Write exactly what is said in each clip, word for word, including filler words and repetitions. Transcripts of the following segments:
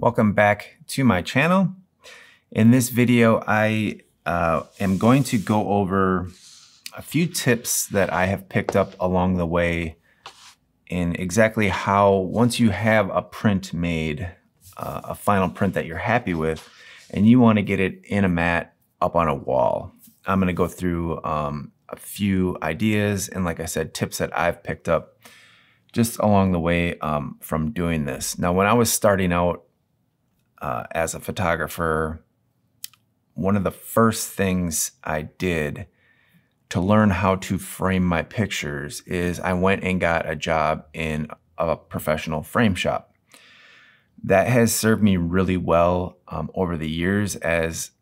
Welcome back to my channel. In this video, I uh, am going to go over a few tips that I have picked up along the way in exactly how, once you have a print made, uh, a final print that you're happy with, and you want to get it in a mat up on a wall. I'm going to go through um, a few ideas and, like I said, tips that I've picked up just along the way um, from doing this. Now, when I was starting out, Uh, as a photographer, one of the first things I did to learn how to frame my pictures is I went and got a job in a professional frame shop. That has served me really well um, over the years, as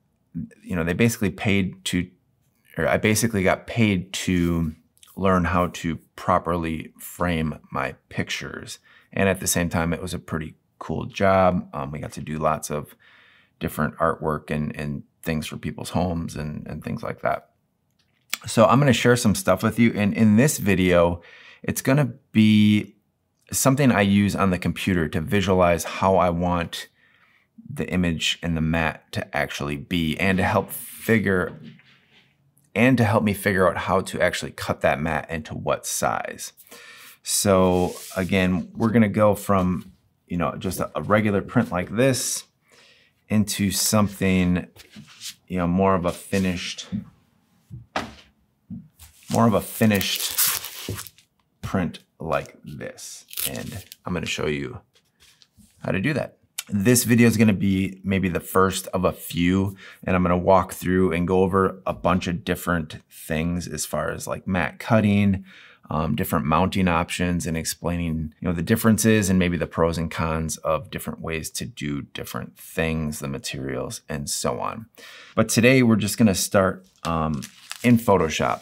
you know, they basically paid to, or I basically got paid to learn how to properly frame my pictures. And at the same time, it was a pretty cool job. Um, we got to do lots of different artwork and, and things for people's homes and, and things like that. So I'm going to share some stuff with you. And in this video, it's going to be something I use on the computer to visualize how I want the image and the mat to actually be, and to help figure and to help me figure out how to actually cut that mat into what size. So again, we're going to go from you know, just a, a regular print like this into something, you know, more of a finished, more of a finished print like this. And I'm going to show you how to do that. This video is going to be maybe the first of a few, and I'm going to walk through and go over a bunch of different things as far as like mat cutting, Um, different mounting options, and explaining, you know, the differences and maybe the pros and cons of different ways to do different things, the materials, and so on. But today we're just going to start um, in Photoshop.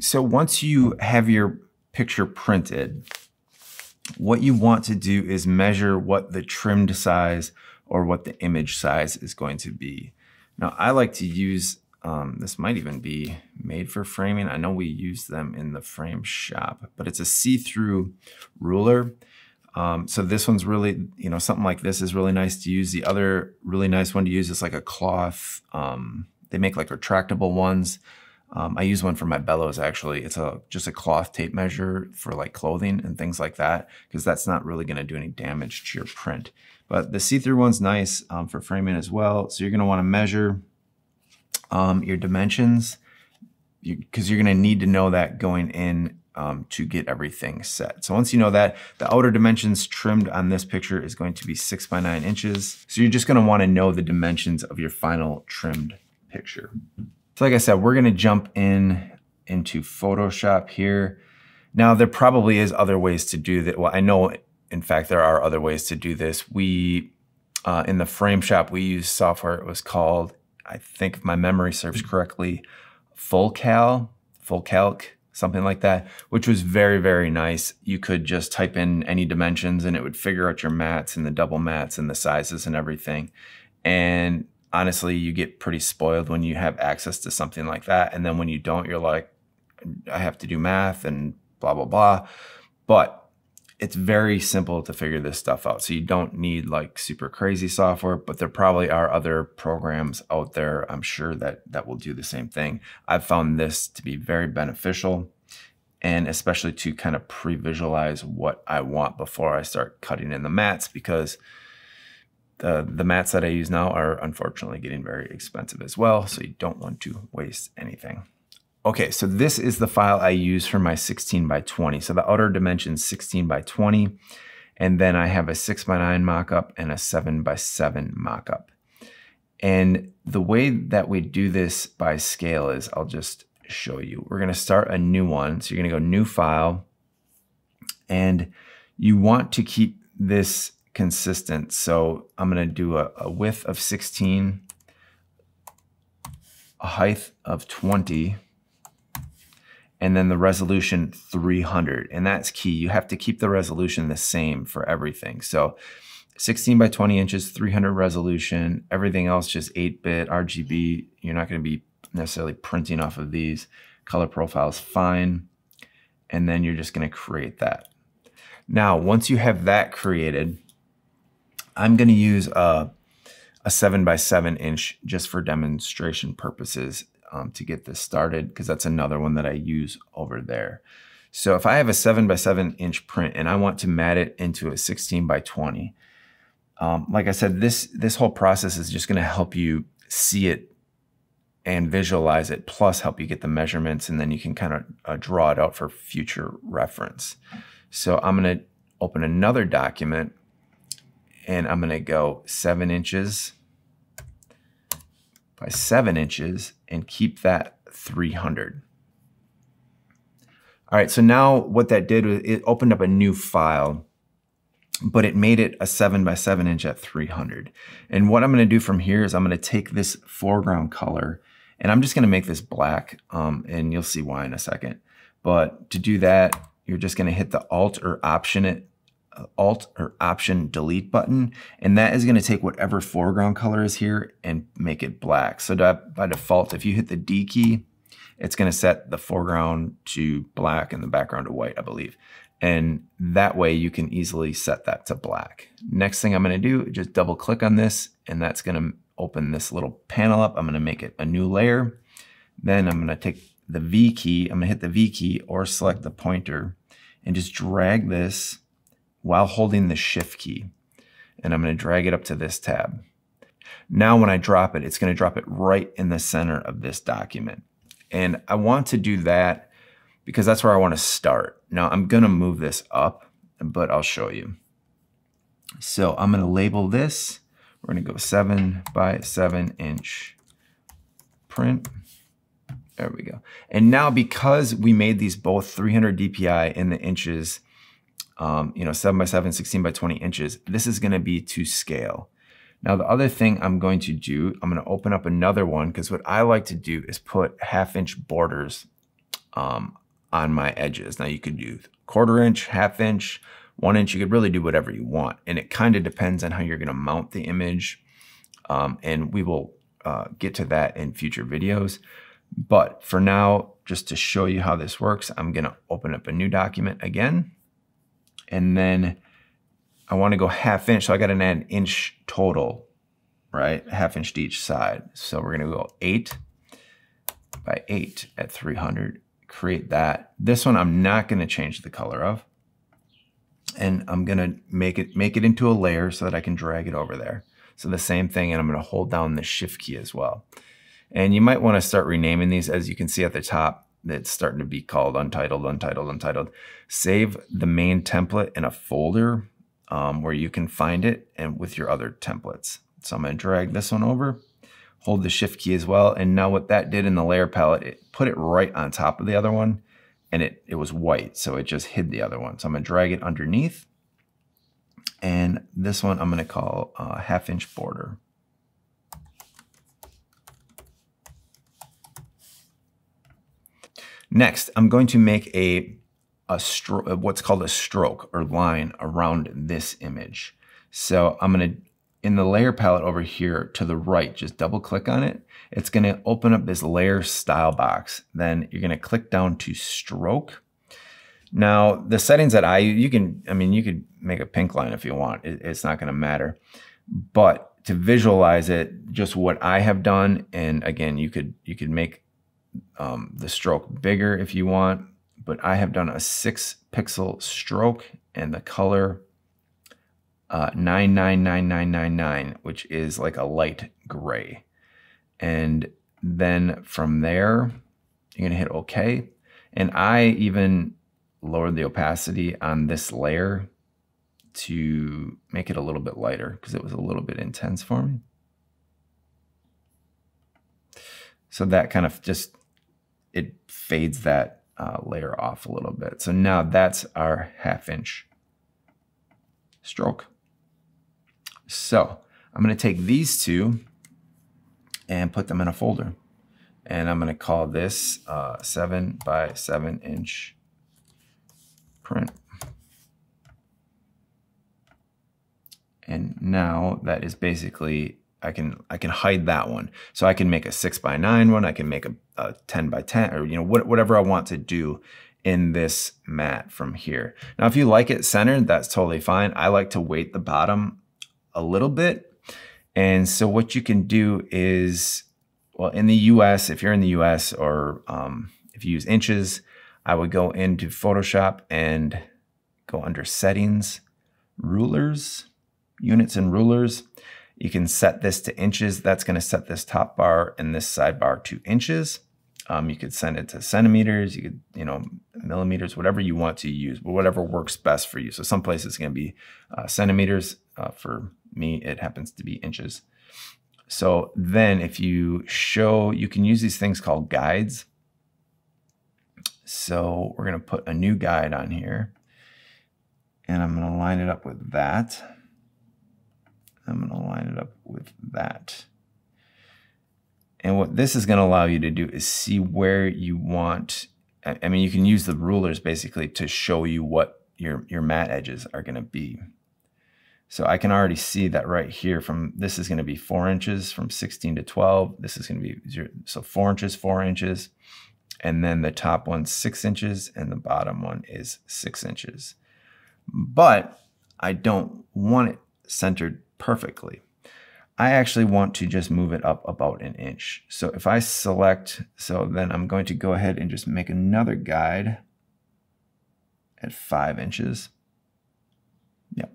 So once you have your picture printed, what you want to do is measure what the trimmed size or what the image size is going to be. Now, I like to use Um, this might even be made for framing. I know we use them in the frame shop, but it's a see-through ruler. Um, so this one's really, you know, something like this is really nice to use. The other really nice one to use is like a cloth. Um, they make like retractable ones. Um, I use one for my bellows, actually. It's a just a cloth tape measure for like clothing and things like that, because that's not really going to do any damage to your print. But the see-through one's nice um, for framing as well. So you're going to want to measure Um, your dimensions, because you, you're going to need to know that going in um, to get everything set. So once you know that, the outer dimensions trimmed on this picture is going to be six by nine inches. So you're just going to want to know the dimensions of your final trimmed picture. So like I said, we're going to jump in into Photoshop here. Now, there probably is other ways to do that. Well, I know, in fact, there are other ways to do this. We, uh, in the frame shop, we used software. It was called, I think if my memory serves correctly, full cal, full calc, something like that, which was very, very nice. You could just type in any dimensions and it would figure out your mats and the double mats and the sizes and everything. And honestly, you get pretty spoiled when you have access to something like that. And then when you don't, you're like, I have to do math and blah, blah, blah. But it's very simple to figure this stuff out. So you don't need like super crazy software, but there probably are other programs out there, I'm sure, that, that will do the same thing. I've found this to be very beneficial, and especially to kind of pre-visualize what I want before I start cutting in the mats, because the, the mats that I use now are unfortunately getting very expensive as well. So you don't want to waste anything. Okay, so this is the file I use for my sixteen by twenty. So the outer dimension is sixteen by twenty. And then I have a six by nine mock-up and a seven by seven mock-up. And the way that we do this by scale is, I'll just show you. We're gonna start a new one. So you're gonna go new file, and you want to keep this consistent. So I'm gonna do a, a width of sixteen, a height of twenty, and then the resolution three hundred, and that's key. You have to keep the resolution the same for everything. So sixteen by twenty inches, three hundred resolution, everything else just eight bit, R G B. You're not gonna be necessarily printing off of these. Color profiles, fine. And then you're just gonna create that. Now, once you have that created, I'm going to use a, a seven by seven inch just for demonstration purposes um, to get this started, because that's another one that I use over there. So if I have a seven by seven inch print and I want to mat it into a sixteen by twenty, um, like I said, this, this whole process is just going to help you see it and visualize it, plus help you get the measurements, and then you can kind of uh, draw it out for future reference. So I'm going to open another document and I'm going to go seven inches by seven inches and keep that three hundred. All right, so now what that did was it opened up a new file, but it made it a seven by seven inch at three hundred. And what I'm going to do from here is I'm going to take this foreground color and I'm just going to make this black, um, and you'll see why in a second. But to do that, you're just going to hit the Alt or Option it, Alt or Option Delete button, and that is going to take whatever foreground color is here and make it black. So by default, if you hit the D key, it's going to set the foreground to black and the background to white, I believe. And that way you can easily set that to black. Next thing I'm going to do, just double click on this, and that's going to open this little panel up. I'm going to make it a new layer. Then I'm going to take the V key. I'm going to hit the V key or select the pointer and just drag this while holding the Shift key. And I'm going to drag it up to this tab. Now when I drop it, it's going to drop it right in the center of this document. And I want to do that because that's where I want to start. Now I'm going to move this up, but I'll show you. So I'm going to label this. We're going to go seven by seven inch print. There we go. And now because we made these both three hundred D P I in the inches, um, you know, seven by seven, sixteen by twenty inches, this is going to be to scale. Now the other thing I'm going to do, I'm going to open up another one, because what I like to do is put half inch borders um, on my edges. Now you could do quarter inch, half inch, one inch, you could really do whatever you want. And it kind of depends on how you're going to mount the image. Um, and we will uh, get to that in future videos. But for now, just to show you how this works, I'm going to open up a new document again. And then I want to go half inch. So I got to add an inch total, right? Half inch to each side. So we're going to go eight by eight at three hundred. Create that. This one I'm not going to change the color of, and I'm going to make it make it into a layer so that I can drag it over there. So the same thing, and I'm going to hold down the Shift key as well. And you might want to start renaming these. As you can see at the top, it's starting to be called untitled, untitled, untitled. Save the main template in a folder um, where you can find it and with your other templates. So I'm going to drag this one over. Hold the Shift key as well. And now what that did in the layer palette, it put it right on top of the other one, and it, it was white. So it just hid the other one. So I'm gonna drag it underneath. And this one I'm gonna call uh, half inch border. Next, I'm going to make a, a stroke, what's called a stroke or line around this image. So I'm gonna, in the layer palette over here to the right, just double click on it. It's going to open up this layer style box. Then you're going to click down to stroke. Now the settings that I, you can, I mean, you could make a pink line if you want, it, it's not going to matter, but to visualize it, just what I have done. And again, you could, you could make um, the stroke bigger if you want, but I have done a six pixel stroke and the color Uh, nine nine nine nine nine nine, which is like a light gray. And then from there, you're gonna hit okay. And I even lowered the opacity on this layer to make it a little bit lighter because it was a little bit intense for me. So that kind of just, it fades that uh, layer off a little bit. So now that's our half inch stroke. So I'm going to take these two and put them in a folder, and I'm going to call this uh, seven by seven inch print. And now that is basically, I can, I can hide that one. So I can make a six by nine one. I can make a, a ten by ten, or, you know, what, whatever I want to do in this mat from here. Now, if you like it centered, that's totally fine. I like to weight the bottom a little bit. And so what you can do is, well, in the U S, if you're in the U S or um, if you use inches, I would go into Photoshop and go under settings, rulers, units and rulers. You can set this to inches. That's going to set this top bar and this sidebar to inches. Um, you could send it to centimeters, you could, you know, millimeters, whatever you want to use, but whatever works best for you. So some places it's going to be uh, centimeters. Uh, for me, it happens to be inches. So then if you show, you can use these things called guides. So we're going to put a new guide on here and I'm going to line it up with that. I'm going to line it up with that. And what this is going to allow you to do is see where you want. I mean, you can use the rulers basically to show you what your, your mat edges are going to be. So I can already see that right here from, this is going to be four inches from sixteen to twelve. This is going to be zero, so four inches, four inches. And then the top one's six inches and the bottom one is six inches. But I don't want it centered perfectly. I actually want to just move it up about an inch. So if I select, so then I'm going to go ahead and just make another guide at five inches. Yep.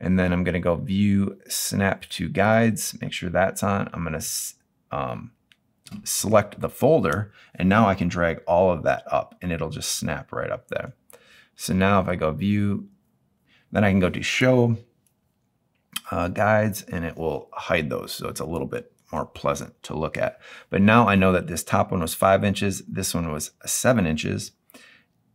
And then I'm going to go view, snap to guides, make sure that's on. I'm going to um, select the folder and now I can drag all of that up and it'll just snap right up there. So now if I go view, then I can go to show Uh, guides and it will hide those, so it's a little bit more pleasant to look at. But now I know that this top one was five inches, this one was seven inches,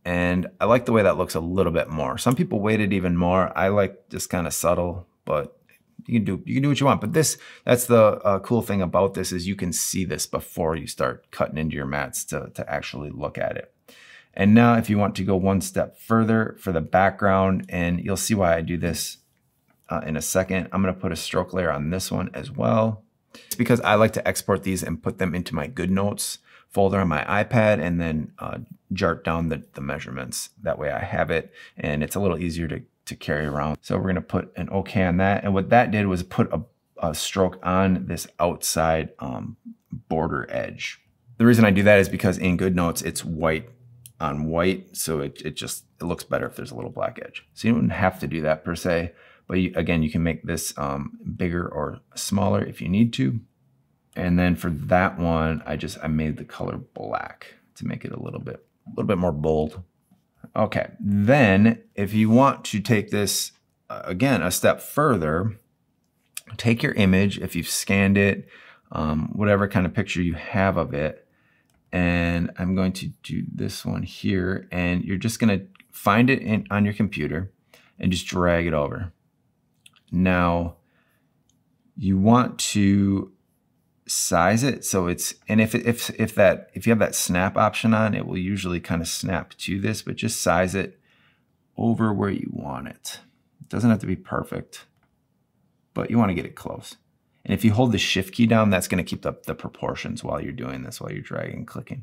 and I like the way that looks a little bit more. Some people weighted even more. I like just kind of subtle, but you can do you can do what you want. But this that's the uh, cool thing about this is you can see this before you start cutting into your mats to to actually look at it. And now if you want to go one step further for the background, and you'll see why I do this. Uh, in a second, I'm going to put a stroke layer on this one as well. It's because I like to export these and put them into my GoodNotes folder on my iPad and then uh, jot down the, the measurements. That way I have it and it's a little easier to, to carry around. So we're going to put an OK on that. And what that did was put a, a stroke on this outside um, border edge. The reason I do that is because in GoodNotes, it's white on white. So it, it just it looks better if there's a little black edge. So you don't have to do that per se. But you, again, you can make this um, bigger or smaller if you need to. And then for that one, I just, I made the color black to make it a little bit, a little bit more bold. Okay, then if you want to take this, uh, again, a step further, take your image, if you've scanned it, um, whatever kind of picture you have of it. And I'm going to do this one here, and you're just gonna find it in, on your computer and just drag it over. Now you want to size it so it's, and if if if that if you have that snap option on, it will usually kind of snap to this, but just size it over where you want it. It doesn't have to be perfect, but you want to get it close. And if you hold the shift key down, that's going to keep up the proportions while you're doing this, while you're dragging and clicking.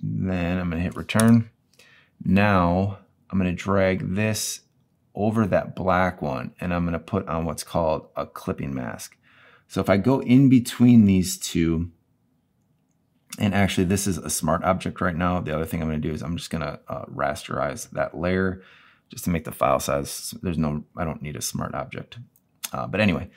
Then I'm going to hit return. Now I'm going to drag this over that black one, and I'm gonna put on what's called a clipping mask. So if I go in between these two, and actually this is a smart object right now, the other thing I'm gonna do is I'm just gonna uh, rasterize that layer just to make the file size, there's no, I don't need a smart object. Uh, but anyway,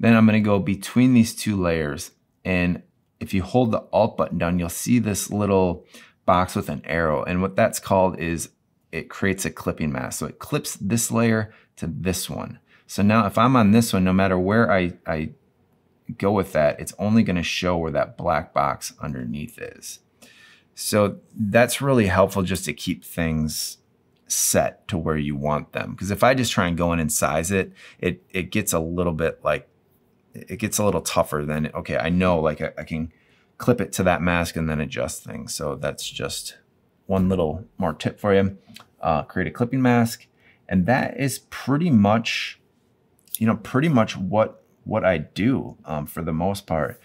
then I'm gonna go between these two layers, and if you hold the Alt button down, you'll see this little box with an arrow, and what that's called is it creates a clipping mask. So it clips this layer to this one. So now if I'm on this one, no matter where I, I go with that, it's only gonna show where that black box underneath is. So that's really helpful just to keep things set to where you want them. Because if I just try and go in and size it, it, it gets a little bit like, it gets a little tougher than, okay, I know like I, I can clip it to that mask and then adjust things. So that's just one little more tip for you. Uh, create a clipping mask. And that is pretty much, you know, pretty much what, what I do um, for the most part.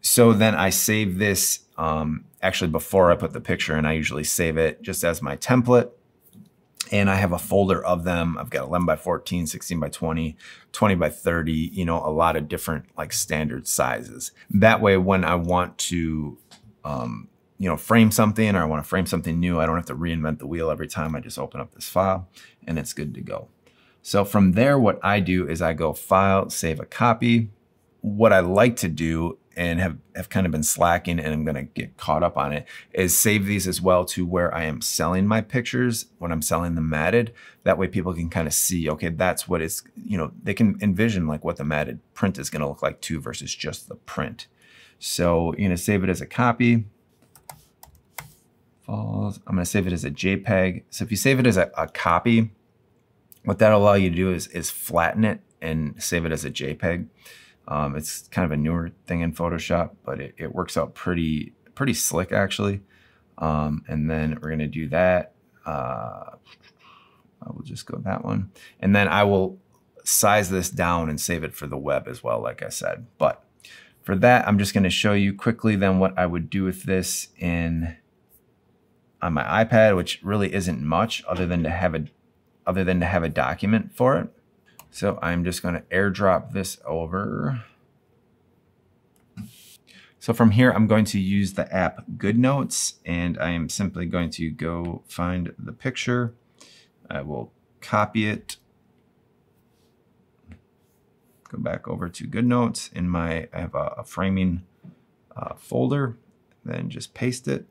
So then I save this, um, actually before I put the picture in, I usually save it just as my template. And I have a folder of them. I've got eleven by fourteen, sixteen by twenty, twenty by thirty, you know, a lot of different like standard sizes. That way, when I want to, um, you know, frame something, or I want to frame something new, I don't have to reinvent the wheel every time. I just open up this file and it's good to go. So from there, what I do is I go file, save a copy. What I like to do, and have, have kind of been slacking, and I'm gonna get caught up on it, is save these as well to where I am selling my pictures, when I'm selling them matted. That way people can kind of see, okay, that's what it's, you know, they can envision like what the matted print is gonna look like too, versus just the print. So you're gonna save it as a copy. Falls. I'm gonna save it as a JPEG. So if you save it as a, a copy, what that'll allow you to do is, is flatten it and save it as a JPEG. Um, it's kind of a newer thing in Photoshop, but it, it works out pretty, pretty slick actually. Um, and then we're gonna do that. Uh, I will just go that one. And then I will size this down and save it for the web as well, like I said. But for that, I'm just gonna show you quickly then what I would do with this in on my iPad, which really isn't much other than to have a, other than to have a document for it. So I'm just going to airdrop this over. So from here, I'm going to use the app GoodNotes, and I am simply going to go find the picture. I will copy it. Go back over to GoodNotes in my, I have a, a framing uh, folder, then just paste it.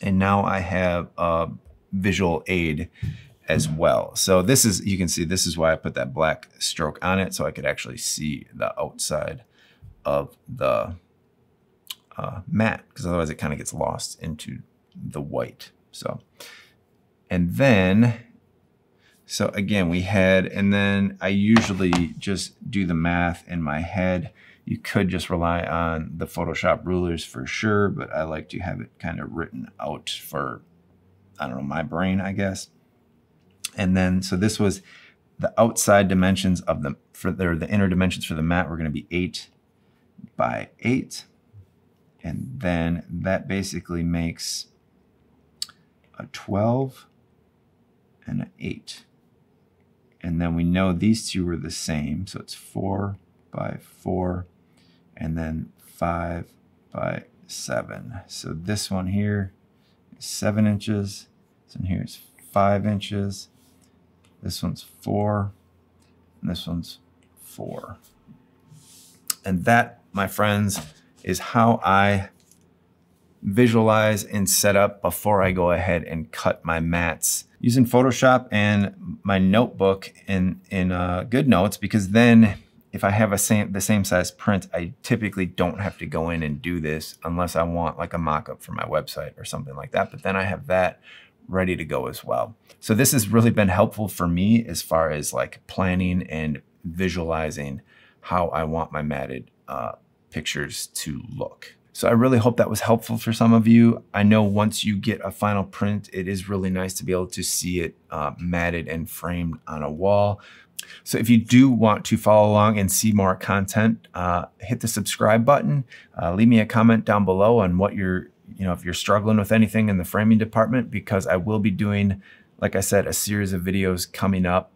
And now I have a visual aid as well. So this is, you can see, this is why I put that black stroke on it, so I could actually see the outside of the uh, mat, because otherwise it kind of gets lost into the white. So, and then, so again, we had, and then I usually just do the math in my head. You could just rely on the Photoshop rulers for sure, but I like to have it kind of written out for, I don't know, my brain, I guess. And then, so this was the outside dimensions of the, for the, the inner dimensions for the mat were going to be eight by eight. And then that basically makes a twelve and an eight. And then we know these two were the same. So it's four by four and then five by seven. So this one here is seven inches. This one here is five inches. This one's four, and this one's four. And that, my friends, is how I visualize and set up before I go ahead and cut my mats using Photoshop and my notebook in, in uh, GoodNotes, because then if I have a same, the same size print, I typically don't have to go in and do this unless I want like a mock-up for my website or something like that. But then I have that ready to go as well. So this has really been helpful for me as far as like planning and visualizing how I want my matted uh, pictures to look. So I really hope that was helpful for some of you. I know once you get a final print, it is really nice to be able to see it uh, matted and framed on a wall. So if you do want to follow along and see more content, uh, hit the subscribe button, uh, leave me a comment down below on what you're you know, if you're struggling with anything in the framing department, because I will be doing, like I said, a series of videos coming up,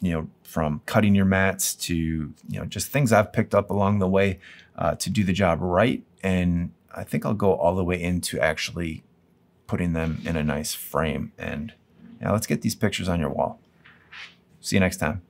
you know, from cutting your mats to, you know, just things I've picked up along the way uh, to do the job right. And I think I'll go all the way into actually putting them in a nice frame. And yeah, let's get these pictures on your wall. See you next time.